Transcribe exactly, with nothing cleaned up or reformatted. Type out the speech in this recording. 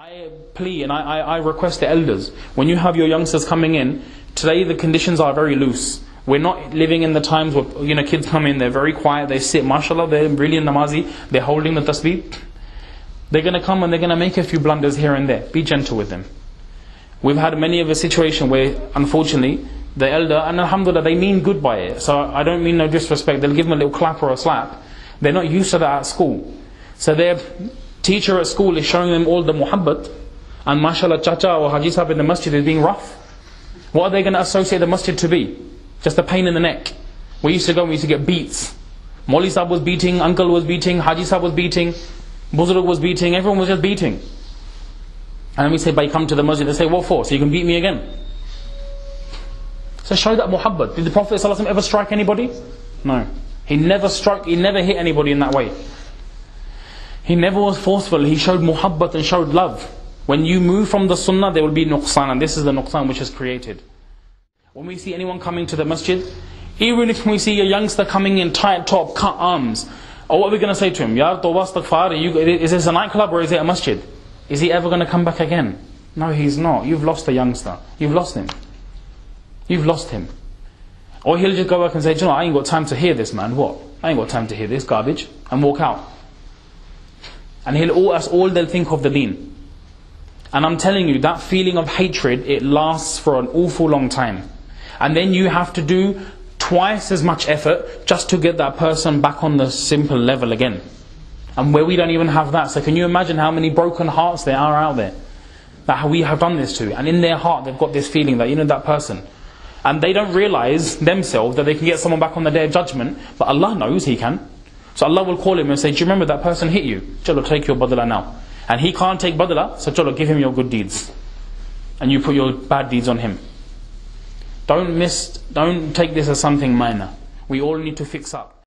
I plea and I, I, I request the elders, when you have your youngsters coming in, today the conditions are very loose. We're not living in the times where, you know, kids come in, they're very quiet, they sit, mashallah, they're really namazi, they're holding the tasbih. They're going to come and they're going to make a few blunders here and there. Be gentle with them. We've had many of a situation where, unfortunately, the elder, and alhamdulillah, they mean good by it. So I don't mean no disrespect, they'll give them a little clap or a slap. They're not used to that at school. So their teacher at school is showing them all the muhabbat, and mashallah, chacha or haji sahab in the masjid is being rough. What are they going to associate the masjid to be? Just a pain in the neck. We used to go, we used to get beats. Molly sahab was beating, uncle was beating, haji sahab was beating, buzrug was beating, everyone was just beating. And then we say, "Bhai, come to the masjid." They say, "What for?" "So you can beat me again." So show that muhabbat. Did the Prophet sallallahu alayhi wa sallam ever strike anybody? No. He never struck, he never hit anybody in that way. He never was forceful. He showed muhabbat and showed love. When you move from the sunnah, there will be nuqsan, and this is the nuqsan which is created. When we see anyone coming to the masjid, even if we see a youngster coming in tight top, cut arms, or what are we going to say to him? Ya tawbah astaghfar, you, is this a nightclub or is it a masjid? Is he ever going to come back again? No, he's not. You've lost the youngster. You've lost him. You've lost him. Or he'll just go back and say, "Do you know, I ain't got time to hear this, man. What? I ain't got time to hear this garbage," and walk out. And he'll owe us all, they'll think of the deen. And I'm telling you, that feeling of hatred, it lasts for an awful long time. And then you have to do twice as much effort just to get that person back on the simple level again. And where we don't even have that. So can you imagine how many broken hearts there are out there that we have done this to? And in their heart, they've got this feeling that, you know, that person. And they don't realize themselves that they can get someone back on the day of judgment. But Allah knows He can. So Allah will call him and say, "Do you remember that person hit you? Chalo, take your badala now." And he can't take badala, so chalo, give him your good deeds. And you put your bad deeds on him. Don't miss, don't take this as something minor. We all need to fix up.